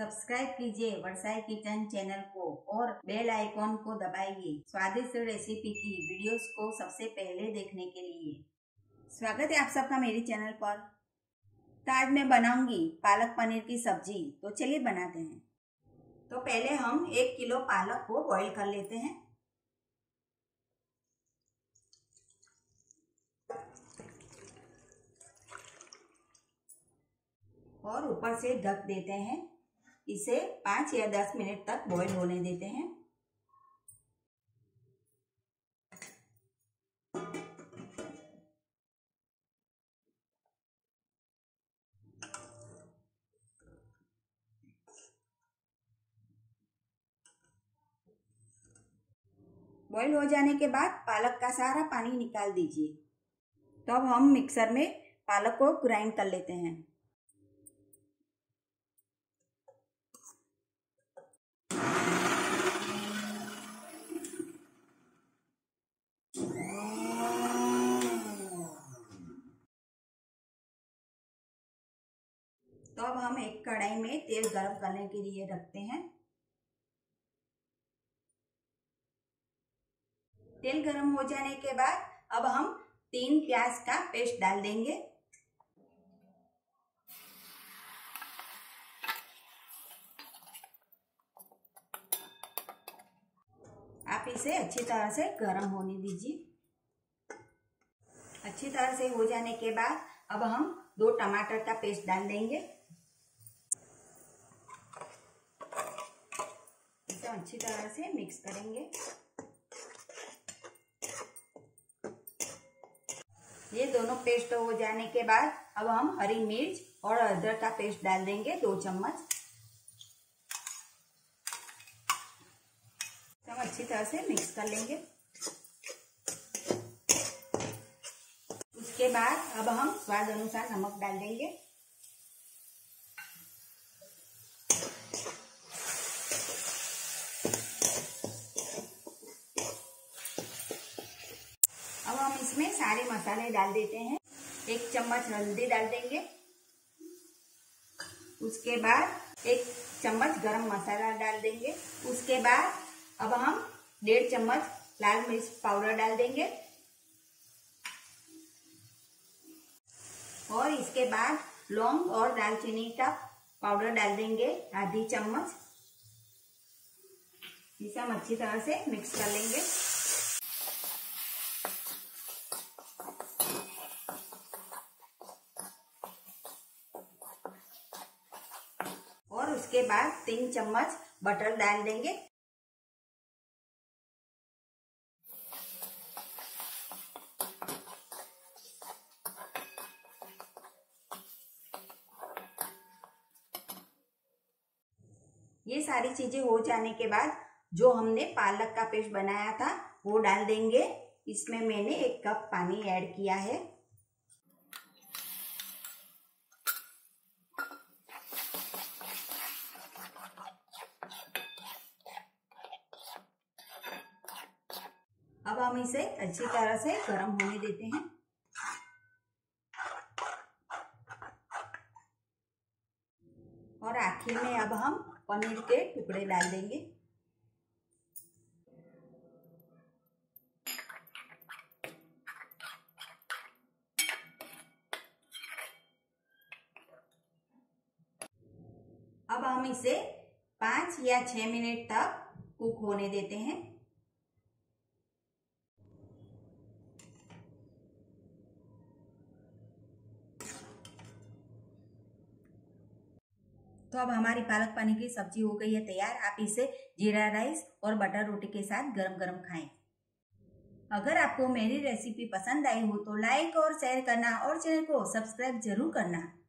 Subscribe कीजिए वर्षा kitchen channel को और बेल आइकॉन को दबाइए स्वादिष्ट रेसिपी की वीडियोस को सबसे पहले देखने के लिए। स्वागत है आप सबका मेरे चैनल पर। तो आज मैं बनाऊंगी पालक पनीर की सब्जी, तो चलिए बनाते हैं। तो पहले हम 1 किलो पालक को बॉईल कर लेते हैं। और ऊपर से ढक देते हैं। इसे 5 या 10 मिनट तक बॉईल होने देते हैं। बॉईल हो जाने के बाद पालक का सारा पानी निकाल दीजिए। तो अब हम मिक्सर में पालक को ग्राइंड कर लेते हैं। तो अब हम एक कढ़ाई में तेल गर्म करने के लिए रखते हैं। तेल गर्म हो जाने के बाद अब हम 3 प्याज का पेस्ट डाल देंगे। आप इसे अच्छी तरह से गर्म होने दीजिए। अच्छी तरह से हो जाने के बाद अब हम 2 टमाटर का पेस्ट डाल देंगे। अच्छी तरह से मिक्स करेंगे। ये दोनों पेस्ट हो जाने के बाद अब हम हरी मिर्च और अदरक का पेस्ट डाल देंगे 2 चम्मच। तो हम अच्छी तरह से मिक्स कर लेंगे। उसके बाद अब हम स्वाद अनुसार नमक डाल देंगे। इसमें सारे मसाले डाल देते हैं। 1 चम्मच हल्दी डाल देंगे। उसके बाद 1 चम्मच गरम मसाला डाल देंगे। उसके बाद अब हम 1.5 चम्मच लाल मिर्च पाउडर डाल देंगे। और इसके बाद लौंग और दालचीनी का पाउडर डाल देंगे 1/2 चम्मच। इसे हम अच्छी तरह से मिक्स कर लेंगे। और उसके बाद 3 चम्मच बटर डाल देंगे। ये सारी चीजें हो जाने के बाद जो हमने पालक का पेस्ट बनाया था वो डाल देंगे। इसमें मैंने 1 कप पानी ऐड किया है। अब हम इसे अच्छी तरह से गर्म होने देते हैं। और आखिर में अब हम पनीर के टुकड़े डाल देंगे। अब हम इसे 5 या 6 मिनट तक कुक होने देते हैं। तो अब हमारी पालक पनीर की सब्जी हो गई है तैयार। आप इसे जीरा राइस और बटर रोटी के साथ गरम गरम खाएं। अगर आपको मेरी रेसिपी पसंद आई हो तो लाइक और शेयर करना और चैनल को सब्सक्राइब जरूर करना।